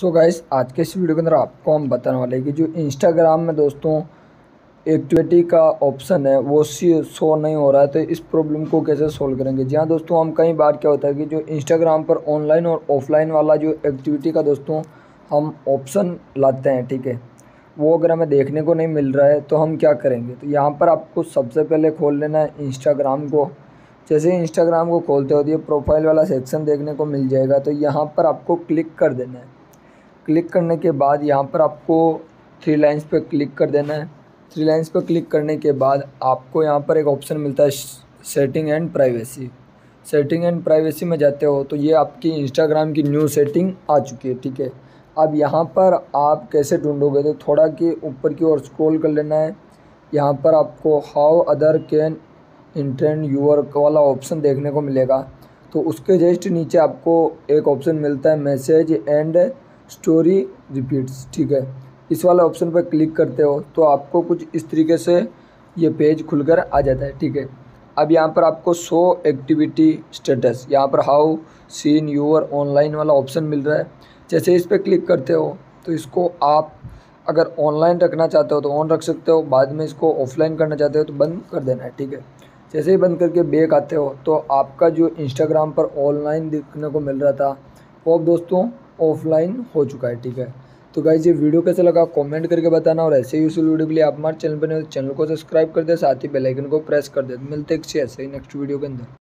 So guys आज के इस वीडियो के अंदर आपको हम बताने वाले हैं कि जो इंस्टाग्राम में दोस्तों एक्टिविटी का ऑप्शन है वो शो नहीं हो रहा है, तो इस प्रॉब्लम को कैसे सोल्व करेंगे। जी हाँ दोस्तों, हम कई बार क्या होता है कि जो इंस्टाग्राम पर ऑनलाइन और ऑफलाइन वाला जो एक्टिविटी का दोस्तों हम ऑप्शन लाते हैं, ठीक है, वो अगर हमें देखने को नहीं मिल रहा है तो हम क्या करेंगे। तो यहाँ पर आपको सबसे पहले खोल लेना है इंस्टाग्राम को। जैसे इंस्टाग्राम को खोलते हो तो ये प्रोफाइल वाला सेक्शन देखने को मिल जाएगा, तो यहाँ पर आपको क्लिक कर देना है। क्लिक करने के बाद यहाँ पर आपको थ्री लाइन्स पर क्लिक कर देना है। थ्री लाइन्स पर क्लिक करने के बाद आपको यहाँ पर एक ऑप्शन मिलता है setting and privacy. Setting and privacy में जाते हो तो ये आपकी इंस्टाग्राम की न्यू सेटिंग आ चुकी है, ठीक है। अब यहाँ पर आप कैसे ढूंढोगे, तो थोड़ा कि ऊपर की ओर स्क्रॉल कर लेना है। यहाँ पर आपको how other can intend your वाला ऑप्शन देखने को मिलेगा, तो उसके जस्ट नीचे आपको एक ऑप्शन मिलता है मैसेज एंड स्टोरी रिपीट्स, ठीक है। इस वाले ऑप्शन पर क्लिक करते हो तो आपको कुछ इस तरीके से ये पेज खुलकर आ जाता है, ठीक है। अब यहाँ पर आपको शो एक्टिविटी स्टेटस, यहाँ पर हाउ सीन यूअर ऑनलाइन वाला ऑप्शन मिल रहा है। जैसे इस पर क्लिक करते हो तो इसको आप अगर ऑनलाइन रखना चाहते हो तो ऑन रख सकते हो, बाद में इसको ऑफलाइन करना चाहते हो तो बंद कर देना है, ठीक है। जैसे ही बंद करके बैक आते हो तो आपका जो इंस्टाग्राम पर ऑनलाइन देखने को मिल रहा था वो अब दोस्तों ऑफलाइन हो चुका है, ठीक है। तो गाइस ये वीडियो कैसा लगा कमेंट करके बताना, और ऐसे ही यूजफुल वीडियो के लिए आप हमारे चैनल पर नए हो तो चैनल को सब्सक्राइब कर दे, साथ ही बेल आइकन को प्रेस कर दे। मिलते हैं ऐसे ही नेक्स्ट वीडियो के अंदर।